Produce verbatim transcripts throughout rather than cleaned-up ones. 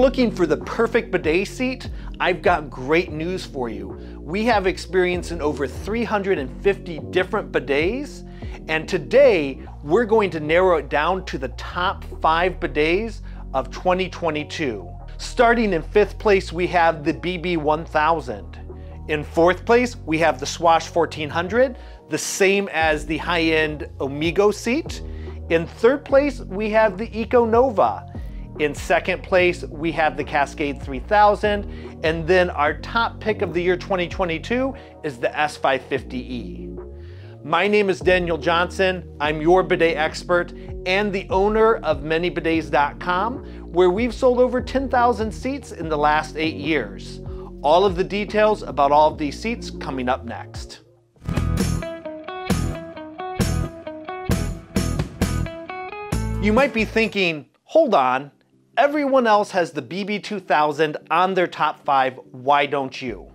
you're looking for the perfect bidet seat, I've got great news for you. We have experience in over three hundred fifty different bidets, and today we're going to narrow it down to the top five bidets of twenty twenty-two. Starting in fifth place, we have the B B one thousand. In fourth place, we have the Swash fourteen hundred, the same as the high-end Omigo seat. In third place, we have the Eco-Nova. In second place, we have the Cascade three thousand. And then our top pick of the year twenty twenty-two is the S five fifty E. My name is Daniel Johnson. I'm your bidet expert and the owner of Many Bidets dot com, where we've sold over ten thousand seats in the last eight years. All of the details about all of these seats coming up next. You might be thinking, hold on, everyone else has the B B two thousand on their top five, why don't you?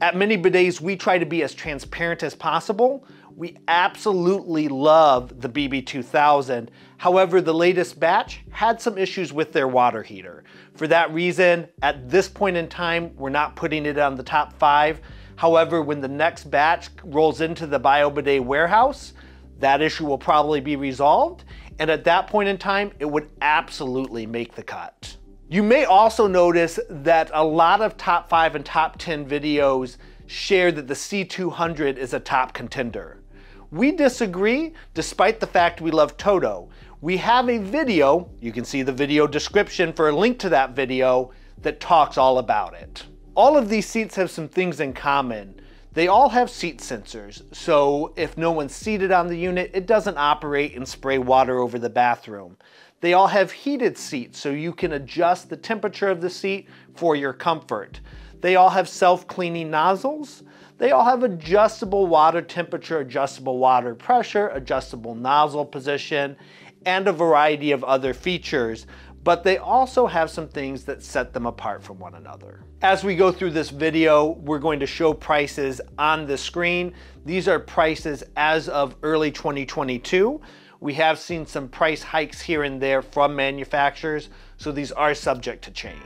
At Many Bidets, we try to be as transparent as possible. We absolutely love the B B two thousand. However, the latest batch had some issues with their water heater. For that reason, at this point in time, we're not putting it on the top five. However, when the next batch rolls into the Bio Bidet warehouse, that issue will probably be resolved. And at that point in time, it would absolutely make the cut. You may also notice that a lot of top five and top ten videos share that the C two hundred is a top contender. We disagree, despite the fact we love Toto. We have a video, you can see the video description for a link to that video, that talks all about it. All of these seats have some things in common. They all have seat sensors, so if no one's seated on the unit, it doesn't operate and spray water over the bathroom. They all have heated seats, so you can adjust the temperature of the seat for your comfort. They all have self-cleaning nozzles. They all have adjustable water temperature, adjustable water pressure, adjustable nozzle position, and a variety of other features. But they also have some things that set them apart from one another. As we go through this video, we're going to show prices on the screen. These are prices as of early twenty twenty-two. We have seen some price hikes here and there from manufacturers, so these are subject to change.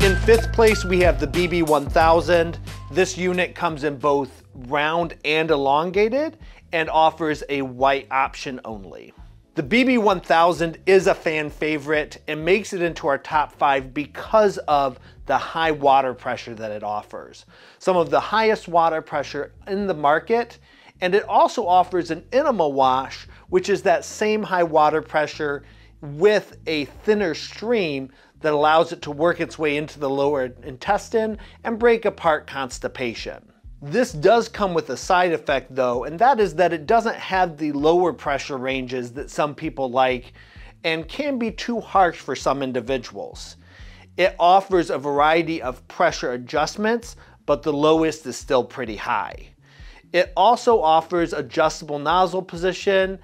In fifth place, we have the B B one thousand. This unit comes in both round and elongated, and offers a white option only. The B B one thousand is a fan favorite and makes it into our top five because of the high water pressure that it offers. Some of the highest water pressure in the market, and it also offers an enema wash, which is that same high water pressure with a thinner stream that allows it to work its way into the lower intestine and break apart constipation. This does come with a side effect though, and that is that it doesn't have the lower pressure ranges that some people like and can be too harsh for some individuals. It offers a variety of pressure adjustments, but the lowest is still pretty high. It also offers adjustable nozzle position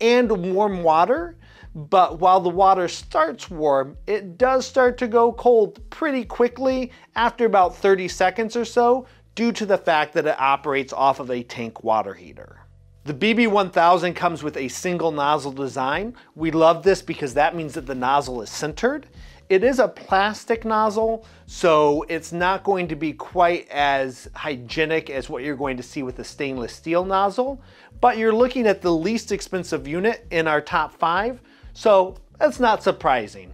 and warm water, but while the water starts warm, it does start to go cold pretty quickly after about thirty seconds or so, due to the fact that it operates off of a tank water heater. The B B one thousand comes with a single nozzle design. We love this because that means that the nozzle is centered. It is a plastic nozzle, so it's not going to be quite as hygienic as what you're going to see with a stainless steel nozzle, but you're looking at the least expensive unit in our top five, so that's not surprising.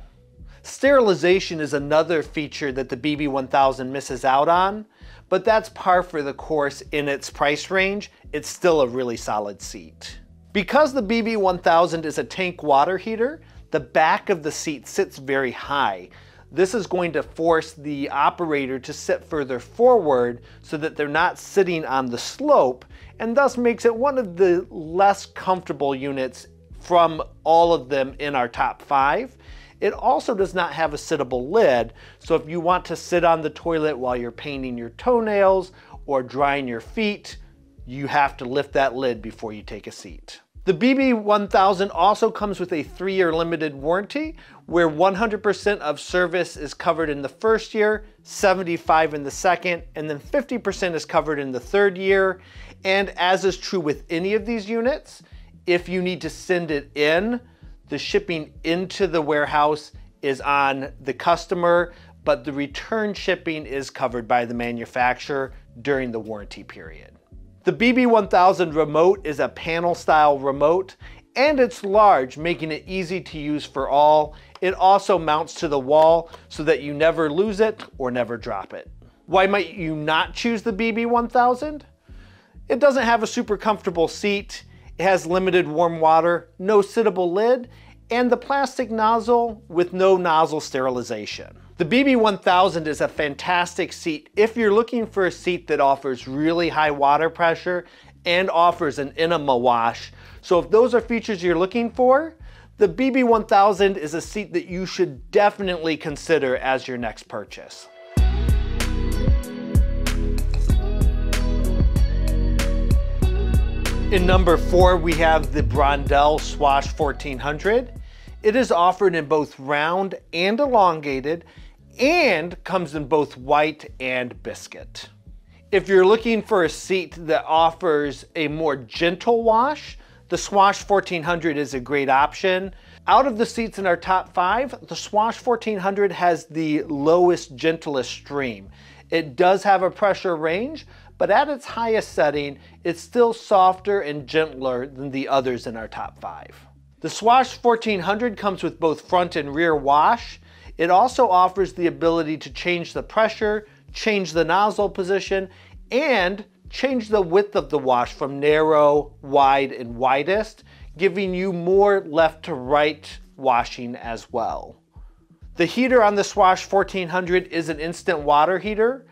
Sterilization is another feature that the B B one thousand misses out on, but that's par for the course in its price range. It's still a really solid seat. Because the B B one thousand is a tank water heater, the back of the seat sits very high. This is going to force the operator to sit further forward so that they're not sitting on the slope, and thus makes it one of the less comfortable units from all of them in our top five. It also does not have a sittable lid, so if you want to sit on the toilet while you're painting your toenails or drying your feet, you have to lift that lid before you take a seat. The B B one thousand also comes with a three-year limited warranty, where one hundred percent of service is covered in the first year, seventy-five percent in the second, and then fifty percent is covered in the third year. And as is true with any of these units, If you need to send it in, the shipping into the warehouse is on the customer, but the return shipping is covered by the manufacturer during the warranty period. The B B one thousand remote is a panel style remote and it's large, making it easy to use for all. It also mounts to the wall so that you never lose it or never drop it. Why might you not choose the B B one thousand? It doesn't have a super comfortable seat, it has limited warm water, no sittable lid, and the plastic nozzle with no nozzle sterilization. The B B one thousand is a fantastic seat if you're looking for a seat that offers really high water pressure and offers an enema wash. So if those are features you're looking for, the B B one thousand is a seat that you should definitely consider as your next purchase. In number four, we have the Brondell Swash fourteen hundred. It is offered in both round and elongated and comes in both white and biscuit. If you're looking for a seat that offers a more gentle wash, the Swash fourteen hundred is a great option. Out of the seats in our top five, the Swash fourteen hundred has the lowest, gentlest stream. It does have a pressure range, but at its highest setting, it's still softer and gentler than the others in our top five. The Swash fourteen hundred comes with both front and rear wash. It also offers the ability to change the pressure, change the nozzle position, and change the width of the wash from narrow, wide, and widest, giving you more left to right washing as well. The heater on the Swash fourteen hundred is an instant water heater.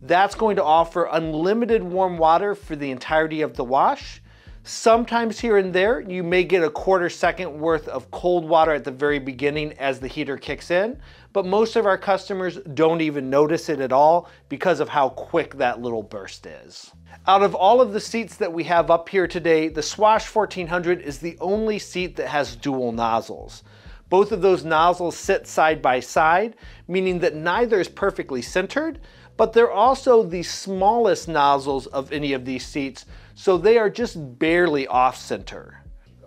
That's going to offer unlimited warm water for the entirety of the wash. Sometimes here and there, you may get a quarter second worth of cold water at the very beginning as the heater kicks in, but most of our customers don't even notice it at all because of how quick that little burst is. Out of all of the seats that we have up here today, the Swash fourteen hundred is the only seat that has dual nozzles. Both of those nozzles sit side by side, meaning that neither is perfectly centered, but they're also the smallest nozzles of any of these seats, so they are just barely off-center.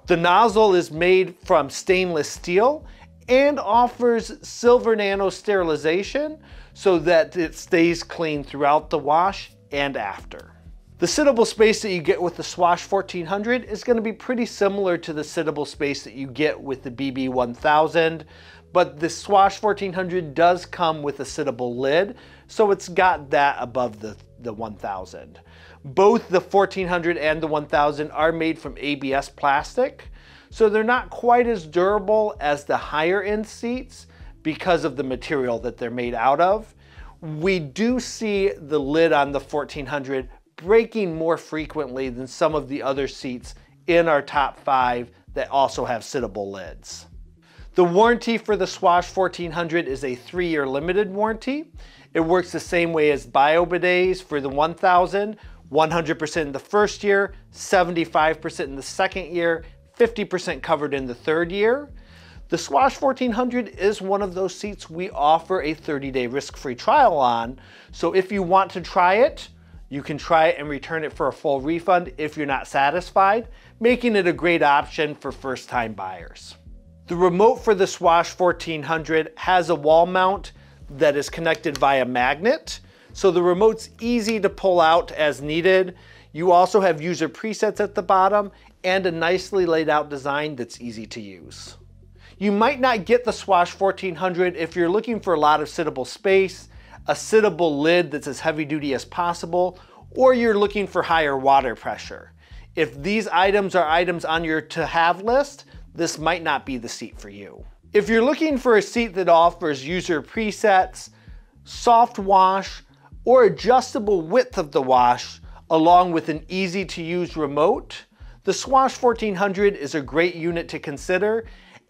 The nozzle is made from stainless steel and offers silver nano sterilization so that it stays clean throughout the wash and after. The sittable space that you get with the Swash fourteen hundred is gonna be pretty similar to the sittable space that you get with the B B one thousand, but the Swash fourteen hundred does come with a sittable lid, so it's got that above the, the one thousand. Both the fourteen hundred and the one thousand are made from A B S plastic, so they're not quite as durable as the higher end seats because of the material that they're made out of. We do see the lid on the fourteen hundred breaking more frequently than some of the other seats in our top five that also have sittable lids. The warranty for the Swash fourteen hundred is a three-year limited warranty. It works the same way as Bio Bidets for the one thousand, one hundred percent in the first year, seventy-five percent in the second year, fifty percent covered in the third year. The Swash fourteen hundred is one of those seats we offer a thirty day risk-free trial on. So if you want to try it, you can try it and return it for a full refund if you're not satisfied, making it a great option for first-time buyers. The remote for the Swash fourteen hundred has a wall mount that is connected via magnet. So the remote's easy to pull out as needed. You also have user presets at the bottom and a nicely laid out design that's easy to use. You might not get the Swash fourteen hundred if you're looking for a lot of sittable space, a sittable lid that's as heavy duty as possible, or you're looking for higher water pressure. If these items are items on your to-have list, this might not be the seat for you. If you're looking for a seat that offers user presets, soft wash, or adjustable width of the wash, along with an easy to use remote, the Swash fourteen hundred is a great unit to consider.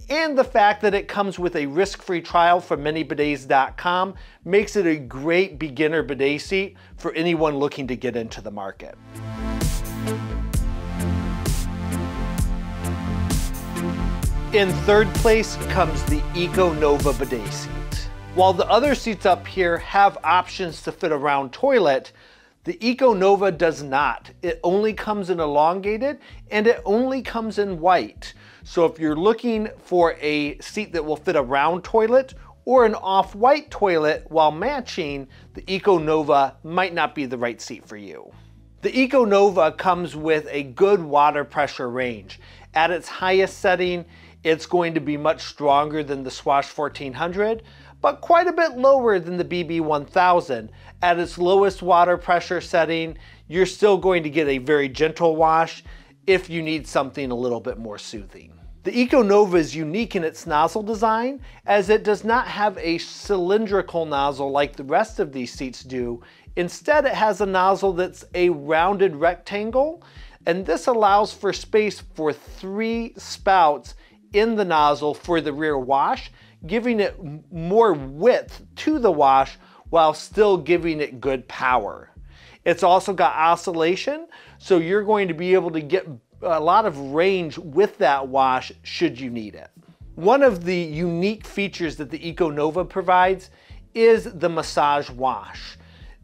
And the fact that it comes with a risk-free trial from Many Bidets dot com makes it a great beginner bidet seat for anyone looking to get into the market. In third place comes the Eco-Nova bidet seat. While the other seats up here have options to fit a round toilet, The Eco-Nova does not. It only comes in elongated and it only comes in white. So if you're looking for a seat that will fit a round toilet or an off-white toilet while matching, the Eco-Nova might not be the right seat for you. The Eco-Nova comes with a good water pressure range. At its highest setting, it's going to be much stronger than the Swash fourteen hundred, but quite a bit lower than the B B one thousand. At its lowest water pressure setting, you're still going to get a very gentle wash if you need something a little bit more soothing. The Eco-Nova is unique in its nozzle design, as it does not have a cylindrical nozzle like the rest of these seats do. Instead, it has a nozzle that's a rounded rectangle, and this allows for space for three spouts in the nozzle for the rear wash, giving it more width to the wash while still giving it good power. It's also got oscillation, so you're going to be able to get a lot of range with that wash should you need it. One of the unique features that the Eco-Nova provides is the massage wash.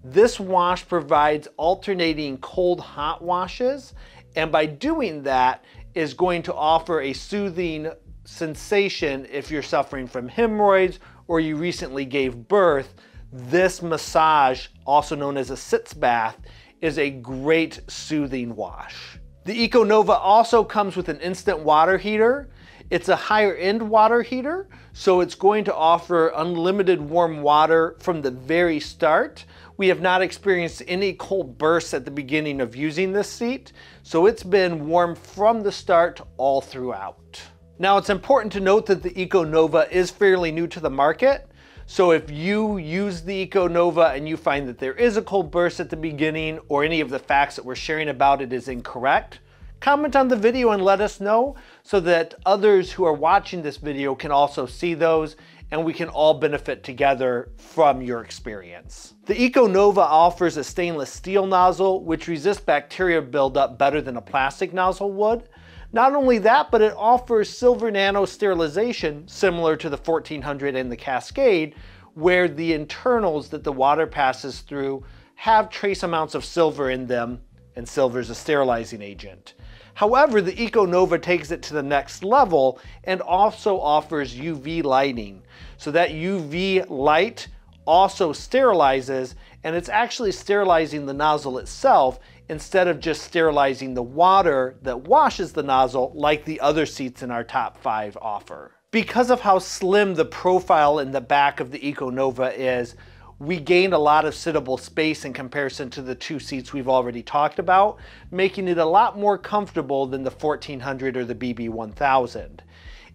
This wash provides alternating cold-hot washes, and by doing that is going to offer a soothing sensation if you're suffering from hemorrhoids or you recently gave birth. This massage, also known as a sitz bath, is a great soothing wash. The Eco-Nova also comes with an instant water heater. It's a higher end water heater, so it's going to offer unlimited warm water from the very start. We have not experienced any cold bursts at the beginning of using this seat, so it's been warm from the start all throughout. Now, it's important to note that the Eco-Nova is fairly new to the market. So if you use the Eco-Nova and you find that there is a cold burst at the beginning or any of the facts that we're sharing about it is incorrect, comment on the video and let us know so that others who are watching this video can also see those and we can all benefit together from your experience. The Eco-Nova offers a stainless steel nozzle which resists bacteria buildup better than a plastic nozzle would. Not only that, but it offers silver nano sterilization similar to the fourteen hundred and the Cascade, where the internals that the water passes through have trace amounts of silver in them, and silver is a sterilizing agent. However, the Eco-Nova takes it to the next level and also offers U V lighting. So that U V light also sterilizes, and it's actually sterilizing the nozzle itself instead of just sterilizing the water that washes the nozzle like the other seats in our top five offer. Because of how slim the profile in the back of the Eco-Nova is, we gained a lot of sittable space in comparison to the two seats we've already talked about, making it a lot more comfortable than the fourteen hundred or the B B one thousand.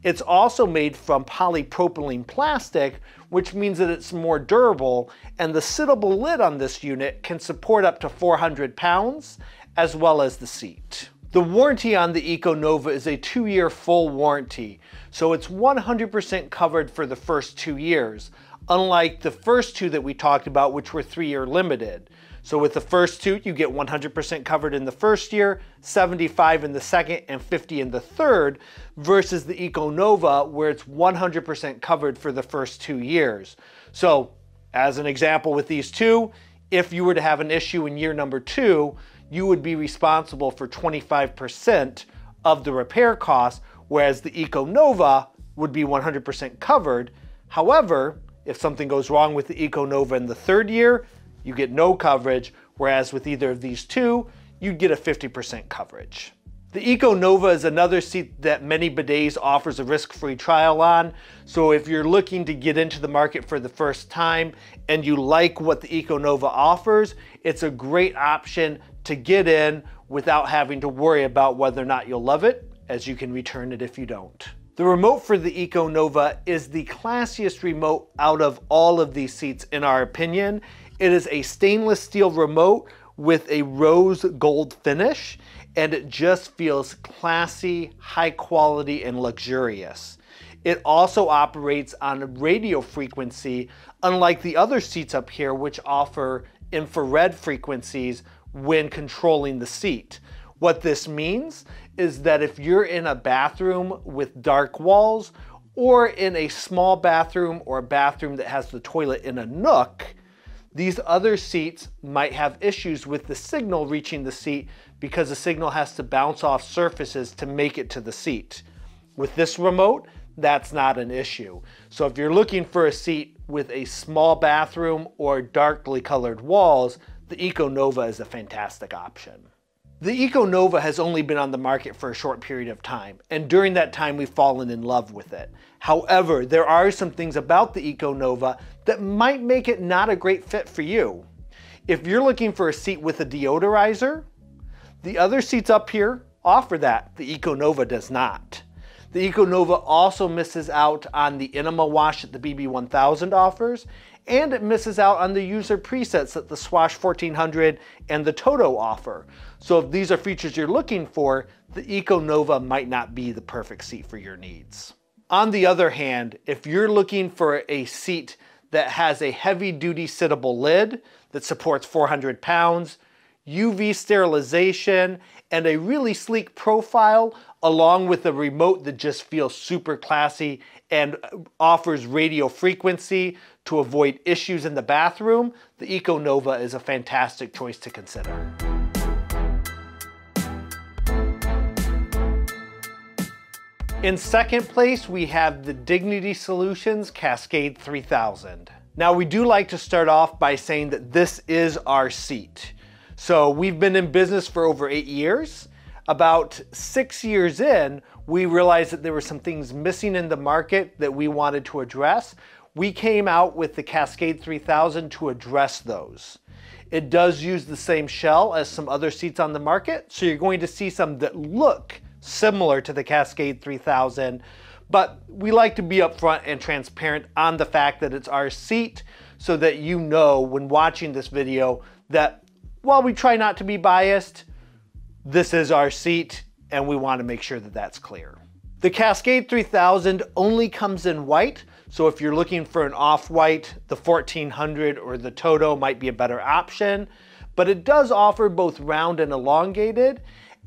It's also made from polypropylene plastic, which means that it's more durable, and the sittable lid on this unit can support up to four hundred pounds, as well as the seat. The warranty on the Eco-Nova is a two-year full warranty, so it's one hundred percent covered for the first two years, unlike the first two that we talked about, which were three-year limited. So with the first two, you get one hundred percent covered in the first year, seventy-five in the second, and fifty in the third, versus the Eco-Nova where it's one hundred percent covered for the first two years. So as an example with these two, if you were to have an issue in year number two, you would be responsible for twenty-five percent of the repair cost, whereas the Eco-Nova would be one hundred percent covered. However, if something goes wrong with the Eco-Nova in the third year, you get no coverage, whereas with either of these two, you'd get a fifty percent coverage. The Eco-Nova is another seat that Many Bidets offers a risk-free trial on. So if you're looking to get into the market for the first time and you like what the Eco-Nova offers, it's a great option to get in without having to worry about whether or not you'll love it, as you can return it if you don't. The remote for the Eco-Nova is the classiest remote out of all of these seats, in our opinion. It is a stainless steel remote with a rose gold finish, and it just feels classy, high quality, and luxurious. It also operates on radio frequency, unlike the other seats up here, which offer infrared frequencies when controlling the seat. What this means is that if you're in a bathroom with dark walls, or in a small bathroom or a bathroom that has the toilet in a nook, These other seats might have issues with the signal reaching the seat because the signal has to bounce off surfaces to make it to the seat. With this remote, that's not an issue. So if you're looking for a seat with a small bathroom or darkly colored walls, the Eco-Nova is a fantastic option. The Eco-Nova has only been on the market for a short period of time, and during that time we've fallen in love with it. However, there are some things about the Eco-Nova that might make it not a great fit for you. If you're looking for a seat with a deodorizer, the other seats up here offer that. The Eco-Nova does not. The Eco-Nova also misses out on the enema wash that the B B one thousand offers, and it misses out on the user presets that the Swash fourteen hundred and the Toto offer. So if these are features you're looking for, the Eco-Nova might not be the perfect seat for your needs. On the other hand, if you're looking for a seat that has a heavy-duty sittable lid that supports four hundred pounds, U V sterilization, and a really sleek profile, along with a remote that just feels super classy and offers radio frequency to avoid issues in the bathroom, the Eco-Nova is a fantastic choice to consider. In second place, we have the Dignity Solutions Cascade three thousand. Now, we do like to start off by saying that this is our seat. So we've been in business for over eight years. About six years in, we realized that there were some things missing in the market that we wanted to address. We came out with the Cascade three thousand to address those. It does use the same shell as some other seats on the market, so you're going to see some that look similar to the Cascade three thousand, but we like to be upfront and transparent on the fact that it's our seat so that you know when watching this video that while we try not to be biased, this is our seat and we want to make sure that that's clear. The Cascade three thousand only comes in white, so if you're looking for an off-white, the fourteen hundred or the Toto might be a better option, but it does offer both round and elongated,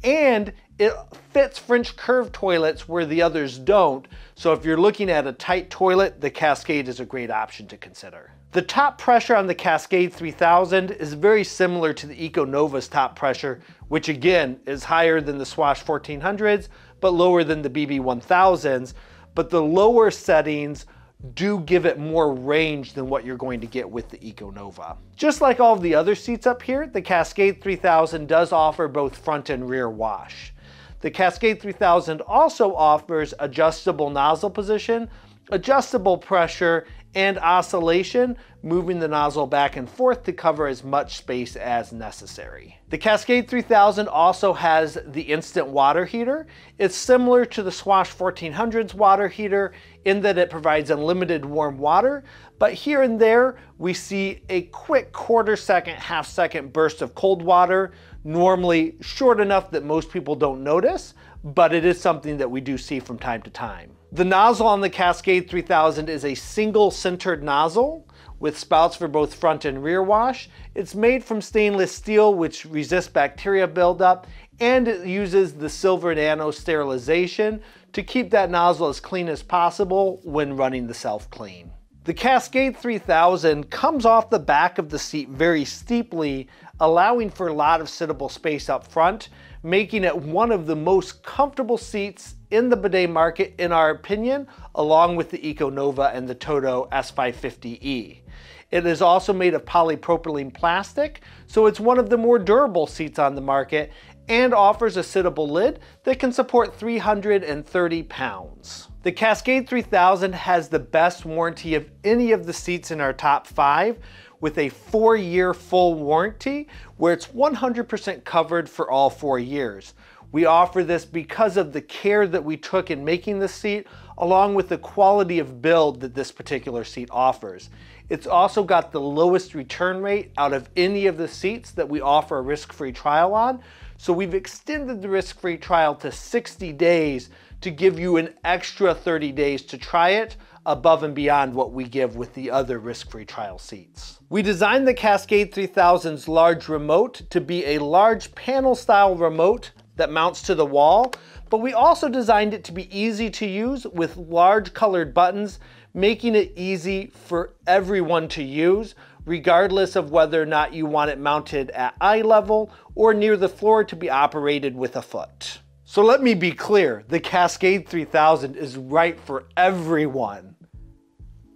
and it fits French curve toilets where the others don't, so if you're looking at a tight toilet, the Cascade is a great option to consider. The top pressure on the Cascade three thousand is very similar to the Eco-Nova's top pressure, which again is higher than the Swash fourteen hundreds, but lower than the B B one thousands, but the lower settings do give it more range than what you're going to get with the Eco-Nova. Just like all of the other seats up here, the Cascade three thousand does offer both front and rear wash. The Cascade three thousand also offers adjustable nozzle position, adjustable pressure, and oscillation, moving the nozzle back and forth to cover as much space as necessary. The Cascade three thousand also has the instant water heater. It's similar to the Swash fourteen hundred's water heater in that it provides unlimited warm water, but here and there we see a quick quarter second, half second burst of cold water, normally short enough that most people don't notice, but it is something that we do see from time to time. The nozzle on the Cascade three thousand is a single centered nozzle with spouts for both front and rear wash. It's made from stainless steel, which resists bacteria buildup, and it uses the silver nano sterilization to keep that nozzle as clean as possible when running the self-clean. The Cascade three thousand comes off the back of the seat very steeply, allowing for a lot of sittable space up front, making it one of the most comfortable seats in the bidet market, in our opinion, along with the Eco-Nova and the Toto S five fifty E. It is also made of polypropylene plastic, so it's one of the more durable seats on the market and offers a sittable lid that can support three hundred thirty pounds. The Cascade three thousand has the best warranty of any of the seats in our top five, with a four-year full warranty where it's one hundred percent covered for all four years. We offer this because of the care that we took in making this seat, along with the quality of build that this particular seat offers. It's also got the lowest return rate out of any of the seats that we offer a risk-free trial on, so we've extended the risk-free trial to sixty days to give you an extra thirty days to try it above and beyond what we give with the other risk-free trial seats. We designed the Cascade three thousand's large remote to be a large panel style remote that mounts to the wall, but we also designed it to be easy to use with large colored buttons, making it easy for everyone to use, regardless of whether or not you want it mounted at eye level or near the floor to be operated with a foot. So let me be clear, the Cascade three thousand is right for everyone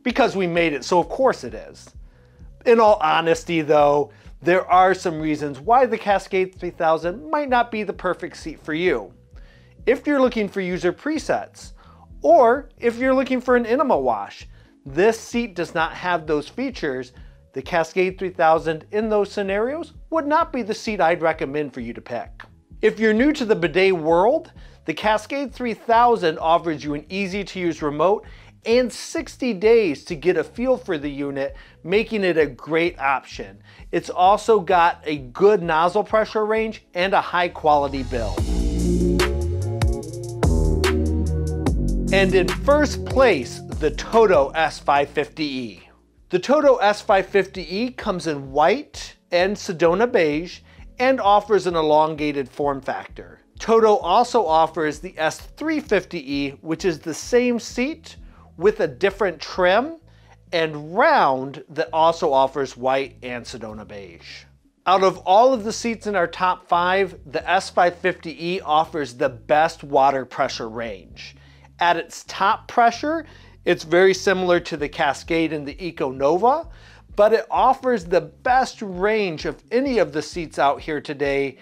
because we made it, so of course it is. In all honesty though, there are some reasons why the Cascade three thousand might not be the perfect seat for you. If you're looking for user presets, or if you're looking for an enema wash, this seat does not have those features. The Cascade three thousand in those scenarios would not be the seat I'd recommend for you to pick. If you're new to the bidet world, the Cascade three thousand offers you an easy to use remote and sixty days to get a feel for the unit, making it a great option. It's also got a good nozzle pressure range and a high quality build. And in first place, the Toto S five fifty E. The Toto S five fifty E comes in white and Sedona beige and offers an elongated form factor. Toto also offers the S three fifty E, which is the same seat with a different trim, and round that also offers white and Sedona beige. Out of all of the seats in our top five, the S five fifty E offers the best water pressure range. At its top pressure, it's very similar to the Cascade and the Eco-Nova, but it offers the best range of any of the seats out here today,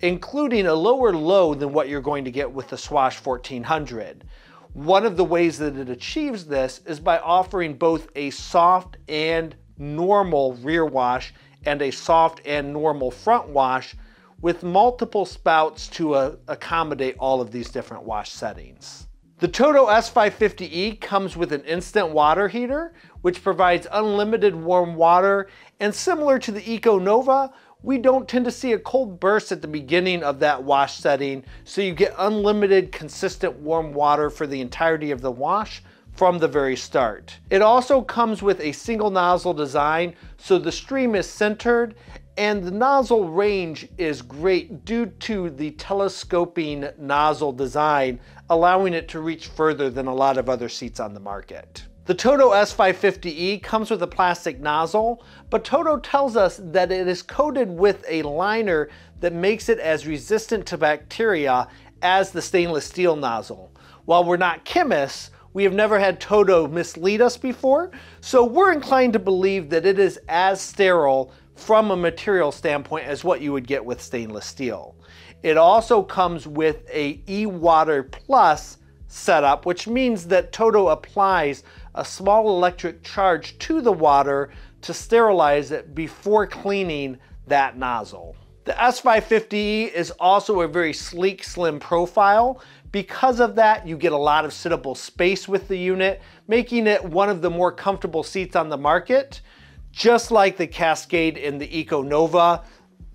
including a lower low than what you're going to get with the Swash fourteen hundred. One of the ways that it achieves this is by offering both a soft and normal rear wash and a soft and normal front wash with multiple spouts to uh, accommodate all of these different wash settings. The Toto S five fifty E comes with an instant water heater, which provides unlimited warm water, and similar to the Eco-Nova, we don't tend to see a cold burst at the beginning of that wash setting, so you get unlimited consistent warm water for the entirety of the wash from the very start. It also comes with a single nozzle design, so the stream is centered and the nozzle range is great due to the telescoping nozzle design, allowing it to reach further than a lot of other seats on the market. The Toto S five fifty E comes with a plastic nozzle, but Toto tells us that it is coated with a liner that makes it as resistant to bacteria as the stainless steel nozzle. While we're not chemists, we have never had Toto mislead us before, so we're inclined to believe that it is as sterile from a material standpoint as what you would get with stainless steel. It also comes with a E-Water Plus setup, which means that Toto applies a small electric charge to the water to sterilize it before cleaning that nozzle. The S five fifty E is also a very sleek, slim profile. Because of that, you get a lot of sittable space with the unit, making it one of the more comfortable seats on the market. Just like the Cascade and the Eco-Nova,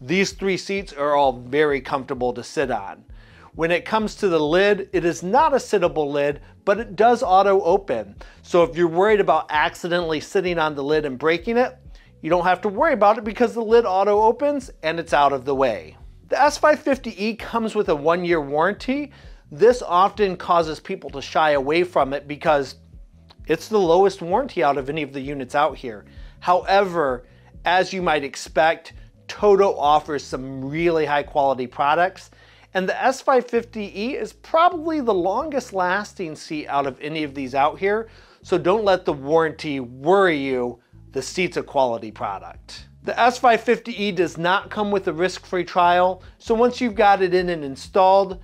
these three seats are all very comfortable to sit on. When it comes to the lid, it is not a sittable lid, but it does auto open. So if you're worried about accidentally sitting on the lid and breaking it, you don't have to worry about it because the lid auto opens and it's out of the way. The S five fifty E comes with a one year warranty. This often causes people to shy away from it because it's the lowest warranty out of any of the units out here. However, as you might expect, Toto offers some really high quality products. And the S five fifty E is probably the longest lasting seat out of any of these out here. So don't let the warranty worry you. The seat's a quality product. The S five fifty E does not come with a risk-free trial. So once you've got it in and installed,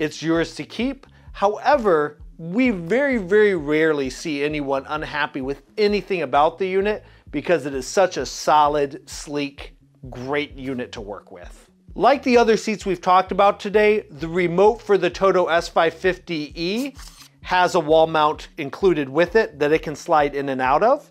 it's yours to keep. However, we very, very rarely see anyone unhappy with anything about the unit because it is such a solid, sleek, great unit to work with. Like the other seats we've talked about today, the remote for the Toto S five fifty E has a wall mount included with it that it can slide in and out of.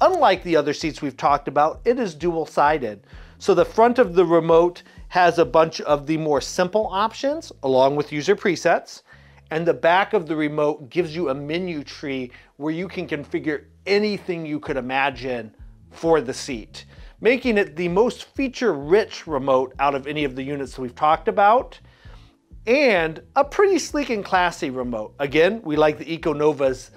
Unlike the other seats we've talked about, it is dual-sided. So the front of the remote has a bunch of the more simple options along with user presets, and the back of the remote gives you a menu tree where you can configure anything you could imagine for the seat, making it the most feature-rich remote out of any of the units we've talked about. and a pretty sleek and classy remote. Again, we like the Eco-Nova's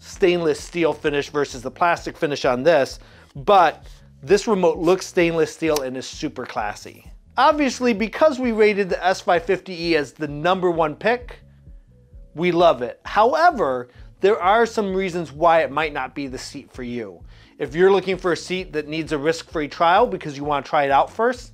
stainless steel finish versus the plastic finish on this, but this remote looks stainless steel and is super classy. Obviously, because we rated the S five fifty E as the number one pick, we love it. However, there are some reasons why it might not be the seat for you. If you're looking for a seat that needs a risk-free trial because you want to try it out first,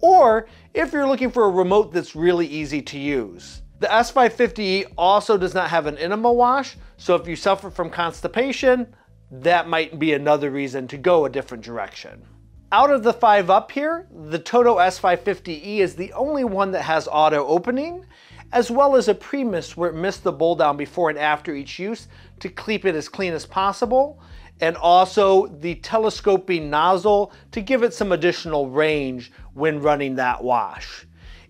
or if you're looking for a remote that's really easy to use. The S five fifty E also does not have an enema wash, so if you suffer from constipation, that might be another reason to go a different direction. Out of the five up here, the Toto S five fifty E is the only one that has auto opening, as well as a premise where it missed the bowl down before and after each use to keep it as clean as possible, and also the telescoping nozzle to give it some additional range when running that wash.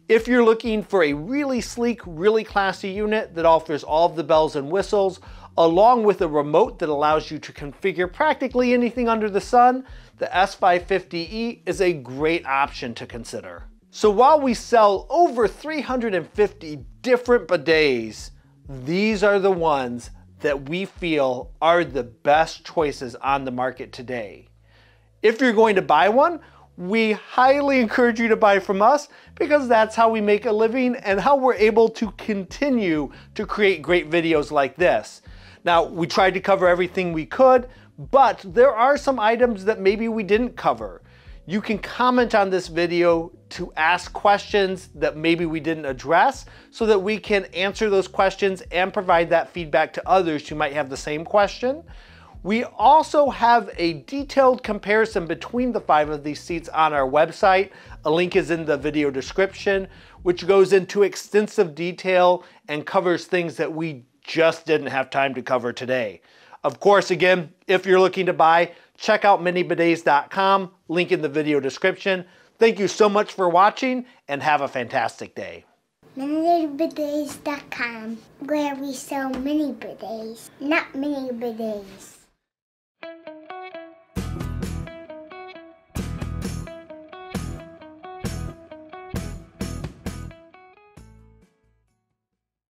If you're looking for a really sleek, really classy unit that offers all of the bells and whistles, along with a remote that allows you to configure practically anything under the sun, the S five fifty E is a great option to consider. So while we sell over three hundred fifty different bidets, these are the ones that we feel are the best choices on the market today. If you're going to buy one, we highly encourage you to buy from us, because that's how we make a living and how we're able to continue to create great videos like this. Now, we tried to cover everything we could, but there are some items that maybe we didn't cover. You can comment on this video to ask questions that maybe we didn't address, so that we can answer those questions and provide that feedback to others who might have the same question. We also have a detailed comparison between the five of these seats on our website. A link is in the video description, which goes into extensive detail and covers things that we just didn't have time to cover today. Of course, again, if you're looking to buy, check out Many Bidets dot com, link in the video description. Thank you so much for watching, and have a fantastic day. Many Bidets dot com, where we sell mini bidets, not mini bidets.